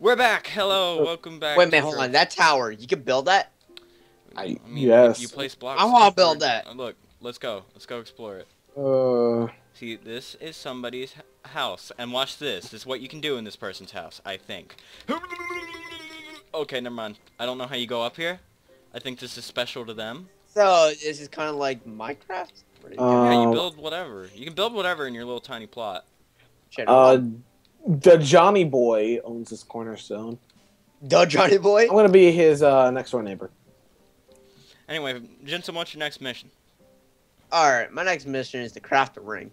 We're back. Hello, welcome back. Wait a minute, hold on. That tower, you can build that? I mean, yes. You place blocks. I want to build that. Look, let's go. Let's go explore it. See, this is somebody's house, and watch this. This is what you can do in this person's house, I think. Okay, never mind. I don't know how you go up here. I think this is special to them. So this is kind of like Minecraft. Yeah, you build whatever. You can build whatever in your little tiny plot. The Johnny Boy owns this cornerstone. The Johnny Boy? I'm gonna be his next door neighbor. Anyway, Jensen, what's your next mission? All right, my next mission is to craft a ring.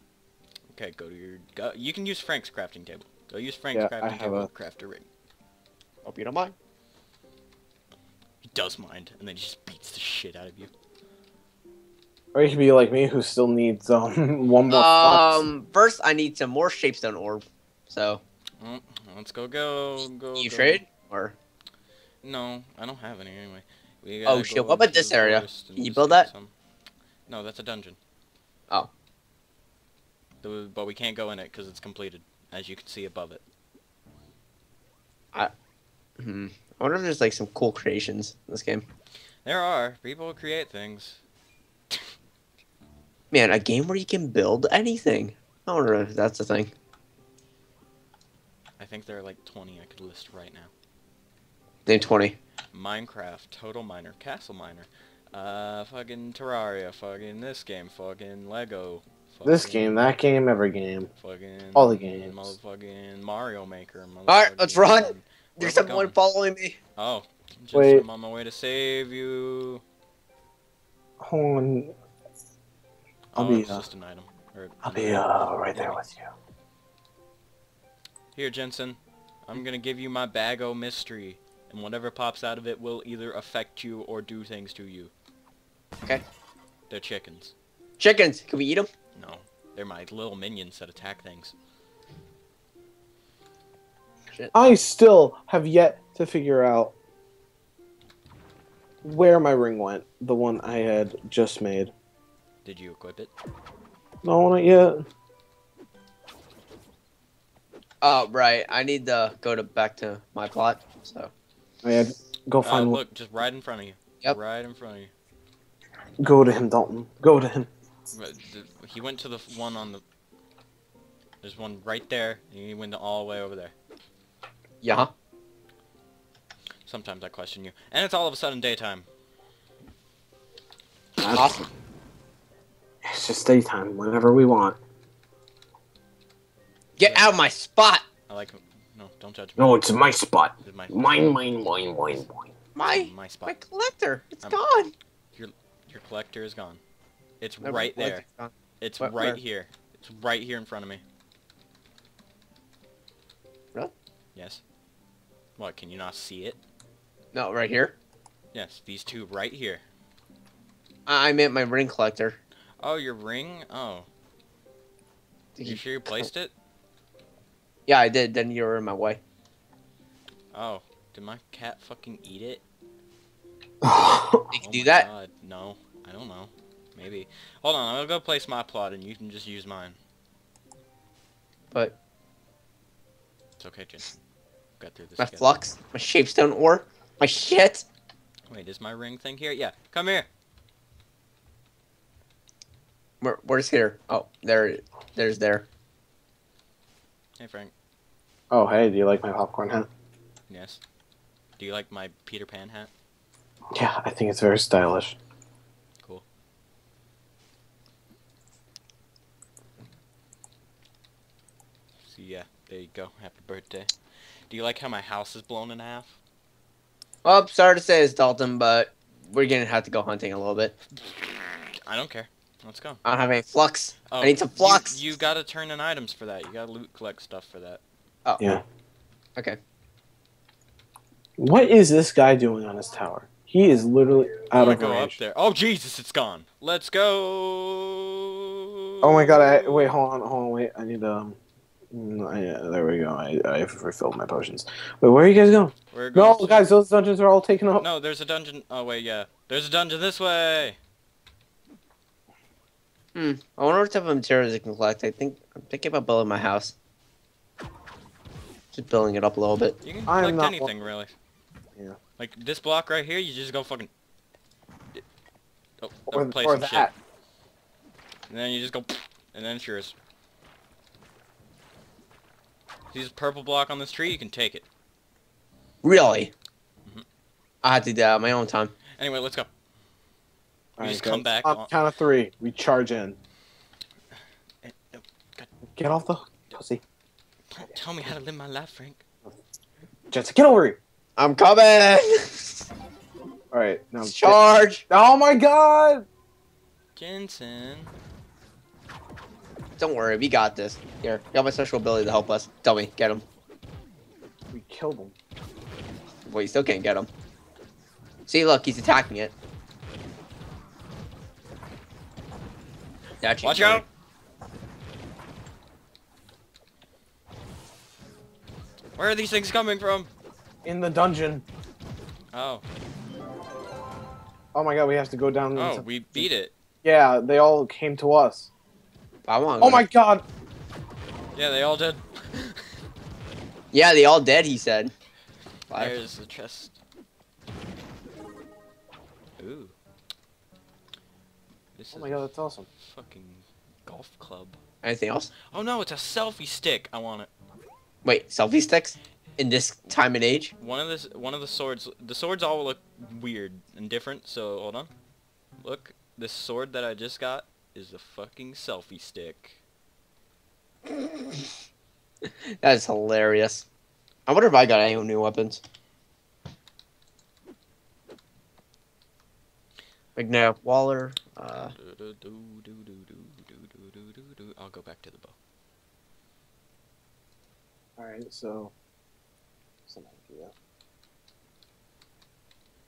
Okay, go to your. Go, you can use Frank's crafting table. Go use Frank's crafting table to craft a ring. Hope you don't mind. He does mind, and then he just beats the shit out of you. Or you could be like me, who still needs one more. First I need some more Shapestone Orbs. So. Let's go. You trade or? No, I don't have any anyway. We oh shit! What about this area? Can you build that? No, that's a dungeon. Oh. But we can't go in it because it's completed, as you can see above it. I wonder if there's like some cool creations in this game. There are. People create things. Man, a game where you can build anything. I wonder if that's a thing. I think there are like 20 I could list right now. Name 20. Minecraft, Total Miner, Castle Miner, fucking Terraria, fucking this game, fucking Lego. Fucking this game, that game, every game. Fucking all the games. Motherfucking Mario Maker. Alright, let's run! There's someone following me. Oh. Just wait. I'm on my way to save you. Hold on. I'll be just an item. I'll be right there with you. Here, Jensen. I'm gonna give you my bag o' mystery, and whatever pops out of it will either affect you or do things to you. Okay. They're chickens. Chickens! Can we eat them? No. They're my little minions that attack things. Shit. I still have yet to figure out where my ring went, the one I had just made. Did you equip it? No, not yet. Oh, right. I need to go back to my plot, so... Oh, yeah, go find... look, just right in front of you. Yep. Right in front of you. Go to him, Dalton. Go to him. He went to the one on the... There's one right there, and he went all the way over there. Yeah. Sometimes I question you. And it's all of a sudden daytime. Awesome. It's just daytime whenever we want. Get out of my spot! I like him. No, don't judge me. No, it's my spot. It's mine. My spot. My collector. It's gone. Your collector is gone. It's right there. It's right here. It's right here in front of me. Really? Yes. What, can you not see it? No, right here? Yes, these two right here. I meant my ring collector. Oh, your ring? Oh. You sure you placed it? Yeah, I did. Then you were in my way. Oh. Did my cat fucking eat it? You can do that? God. No. I don't know. Maybe. Hold on. I'll go place my plot and you can just use mine. But. It's okay, Jen. Got through this. My flux? My Shapestone ore? My shit? Wait, is my ring thing here? Yeah. Come here. Where's here? Oh, there's there. Hey, Frank. Oh, hey, do you like my popcorn hat? Yes. Do you like my Peter Pan hat? Yeah, I think it's very stylish. Cool. So, yeah, there you go. Happy birthday. Do you like how my house is blown in half? Well, sorry to say this, Dalton, but we're gonna have to go hunting a little bit. I don't care. Let's go. I don't have any flux. Oh, I need some flux. You gotta turn in items for that. You gotta loot collect stuff for that. Oh. Yeah. Okay. What is this guy doing on his tower? He is literally out of range. Go up there. Oh Jesus, it's gone. Let's go. Oh my God! Wait, hold on, wait. I need there we go. I refilled my potions. Wait, where are you guys going? We're going guys, those dungeons are all taken up. No, there's a dungeon. Oh wait, yeah. There's a dungeon this way. I wonder what type of materials I can collect. I'm thinking about building my house. Just building it up a little bit. You can collect anything, really. Yeah. Like this block right here, you just go fucking... Oh, don't place some shit. And then you just go... And then it's yours. See this purple block on this tree? You can take it. Really? Mm-hmm. I had to do that on my own time. Anyway, let's go. We just come back. Count of three. We charge in. Get off the pussy. Don't tell me how to live my life, Frank. Jensen, get over here. I'm coming. All right, now charge. Oh my God, Jensen. Don't worry, we got this. Here, you got my special ability to help us. Dummy, get him. We killed him. Well, you still can't get him. See, look, he's attacking it. Watch out! Where are these things coming from? In the dungeon. Oh. Oh my God, we have to go down. Oh, we beat it. Yeah, they all came to us. I want. Oh my God. Yeah, they all did. Yeah, they all did. He said. There's the chest. Ooh. This oh my God, that's awesome. Fucking golf club. Anything else? Oh no, it's a selfie stick. I want it. Wait, selfie sticks? In this time and age? One of the swords. The swords all look weird and different. So hold on. Look, this sword that I just got is a fucking selfie stick. That is hilarious. I wonder if I got any new weapons. Like no Waller. I'll go back to the bow. All right, so.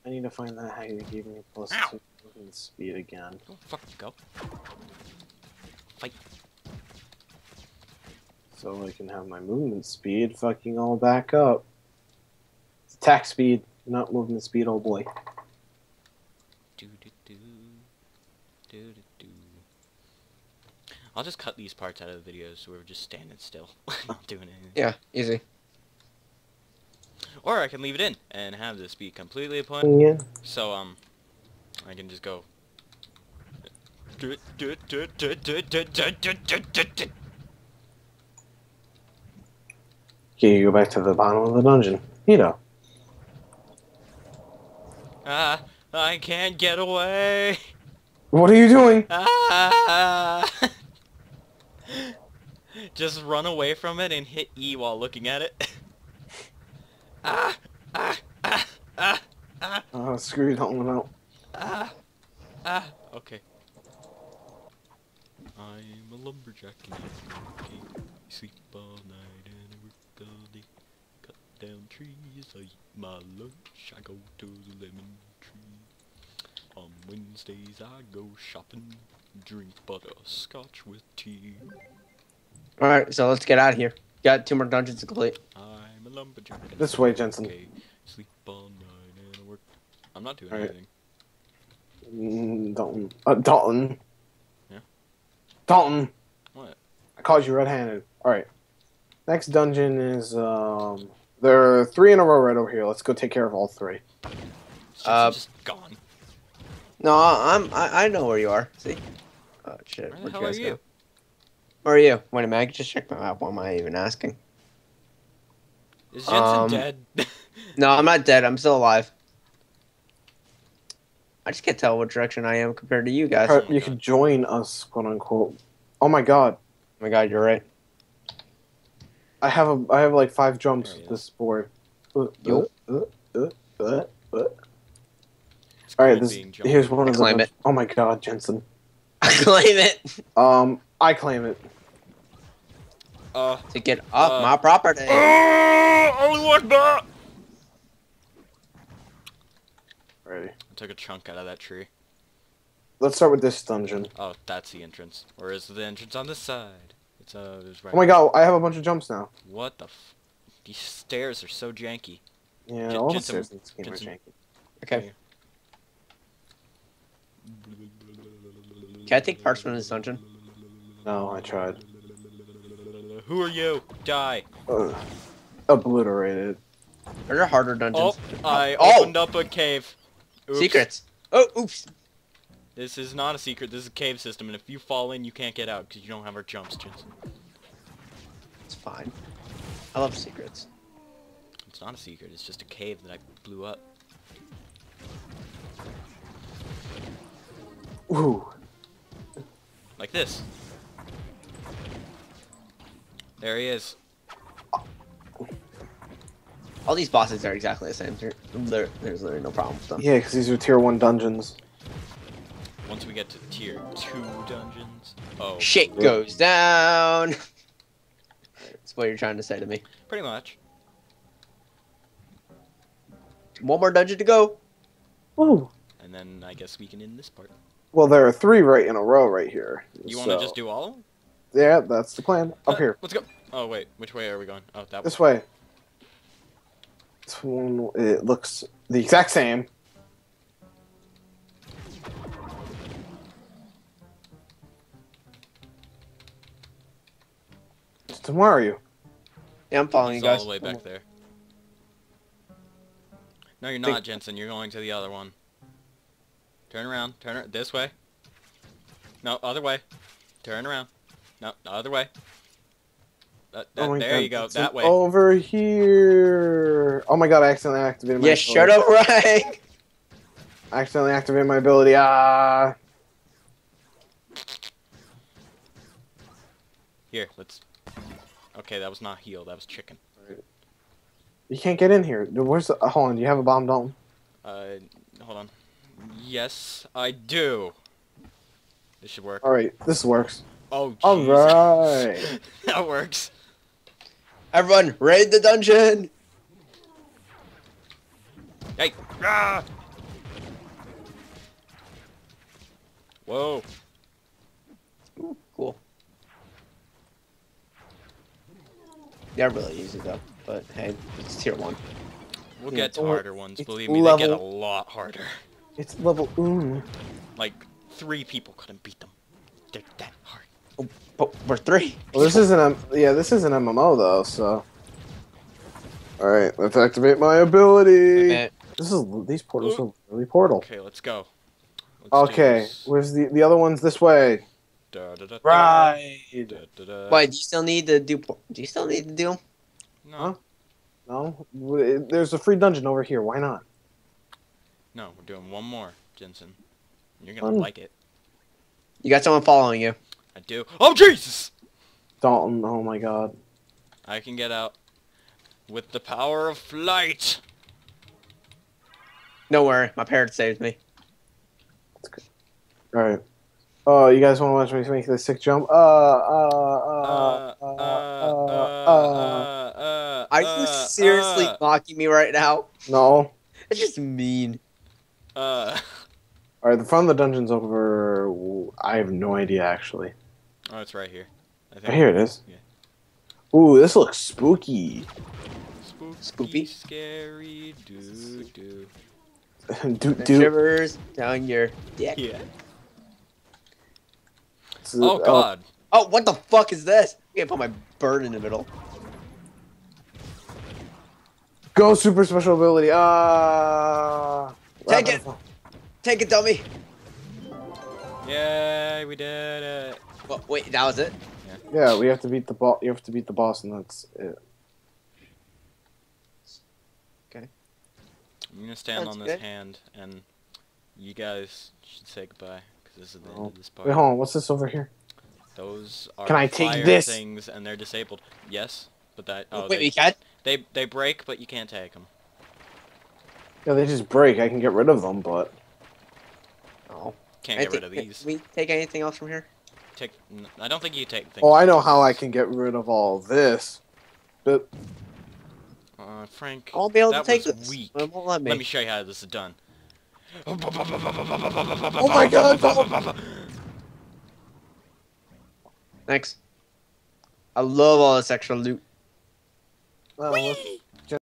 I need to find that how you gave me plus 2 movement speed again. Oh, fuck you go. Fight. So I can have my movement speed fucking all back up. It's attack speed, not movement speed, oh boy. Do do do. Do do do. I'll just cut these parts out of the videos so we're just standing still. Not doing anything. Yeah, easy. Or I can leave it in and have this be completely upon. Yeah. So I can just go. Okay, you go back to the bottom of the dungeon. You know. Ah, I can't get away. What are you doing? Ah. Just run away from it and hit E while looking at it. Ah, ah, ah, ah, ah. Oh, screw that one out. Ah, ah, okay. I'm a lumberjack and I sleep all night and I work all day. Cut down trees, I eat my lunch, I go to the lemon tree. On Wednesdays I go shopping, drink butterscotch with tea. Alright, so let's get out of here. Got 2 more dungeons to complete. This way, Jensen. Okay. Sleep all night and work. I'm not doing anything. Dalton. Dalton. Yeah? Dalton! What? I called you red-handed. Alright. Next dungeon is, there are 3 in a row right over here. Let's go take care of all 3. Just gone. No, I know where you are. See? Oh, shit. Where the hell are you? Go? Where are you? Wait a minute, I can just check my map. Why am I even asking? Is Jensen dead? No, I'm not dead. I'm still alive. I just can't tell what direction I am compared to you guys. You can join us, quote unquote. Oh my God. Oh my God, you're right. I have like 5 jumps with this board. All right, here's one of them. Claim it. Oh my God, Jensen. I claim it. I claim it. To get up my property. Only one bar. Ready. I took a chunk out of that tree. Let's start with this dungeon. Oh, that's the entrance. Or is the entrance on this side? It's right. Oh my God! I have a bunch of jumps now. What the? These stairs are so janky. Yeah, all the stairs in this game are janky. Okay. Can I take parts from this dungeon? No, I tried. Who are you? Die. obliterated. There are harder dungeons. Oh, I opened up a cave. Oops. Secrets. Oh, oops. This is not a secret. This is a cave system, and if you fall in, you can't get out because you don't have our jumps, Jensen. It's fine. I love secrets. It's not a secret. It's just a cave that I blew up. Ooh. Like this. There he is. All these bosses are exactly the same. There's literally no problem with them. Yeah, because these are tier 1 dungeons. Once we get to tier 2 dungeons... Oh. Shit goes down! That's what you're trying to say to me. Pretty much. One more dungeon to go! Woo! And then I guess we can end this part. Well, there are 3 right in a row right here. You want to just do all of them? Yeah, that's the plan. Up here. Let's go. Oh, wait. Which way are we going? Oh, that way. This way. This one, it looks the exact same. So where are you? Yeah, I'm following you guys. All the way back there. No, you're not, Jensen. You're going to the other one. Turn around. Turn this way. No, other way. Turn around. No, the other way. There you go. That way. Over here. Oh my god! I accidentally activated my. Yeah, shut up, Ryan. I accidentally activated my ability. Ah. Here, let's. Okay, that was not heal. That was chicken. You can't get in here. Where's the? Hold on. Do you have a bomb, Dalton? Hold on. Yes, I do. This should work. All right, this works. Oh, geez. All right. That works. Everyone, raid the dungeon. Hey! Ah! Whoa. Ooh, cool. They're really easy though, but hey, it's tier 1. We'll get to harder ones. Believe me, they get a lot harder. It's level 1. Like 3 people couldn't beat them. They're that hard. Oh, but we're 3. Well, this isn't this is an MMO though, so. All right, let's activate my ability. This is these portals are really portal. Okay, let's go. Let's where's the other ones this way? Da, da, da, right. Da, da, da. Wait, do you still need to do? Do you still need to do? No. No. There's a free dungeon over here. Why not? No, we're doing one more, Jensen. You're gonna like it. You got someone following you. I do. Oh, Jesus! Dalton, oh my god. I can get out with the power of flight. Don't worry, my parents saved me. That's good. Alright. Oh, you guys want to watch me make this sick jump? Are you seriously mocking me right now? No. It's just mean. Alright, the front of the dungeon's over... I have no idea, actually. Oh, it's right here. Here it is. Yeah. Ooh, this looks spooky. Spooky? Scary, doo-doo. Doo-doo. Shivers down your dick. Yeah. Oh, God. Oh, what the fuck is this? I can't put my bird in the middle. Go super special ability. Take it. Take it, dummy! Yay, we did it! Well, wait, that was it? Yeah, we have to beat the boss. You have to beat the boss, and that's it. Okay. I'm gonna stand on this hand, and you guys should say goodbye because this is the end of this part. Wait, hold on. What's this over here? Those are fire things, and they're disabled. Yes, but that. Oh, wait, we can. They break, but you can't take them. Yeah, they just break. I can get rid of them, but. Oh, can't get rid of these. Can we take anything else from here? I don't think you take things. Oh, I know how I can get rid of all this. But Frank, I'll be able to take this. Weak. Let me show you how this is done. Oh my god! Thanks. I love all this extra loot.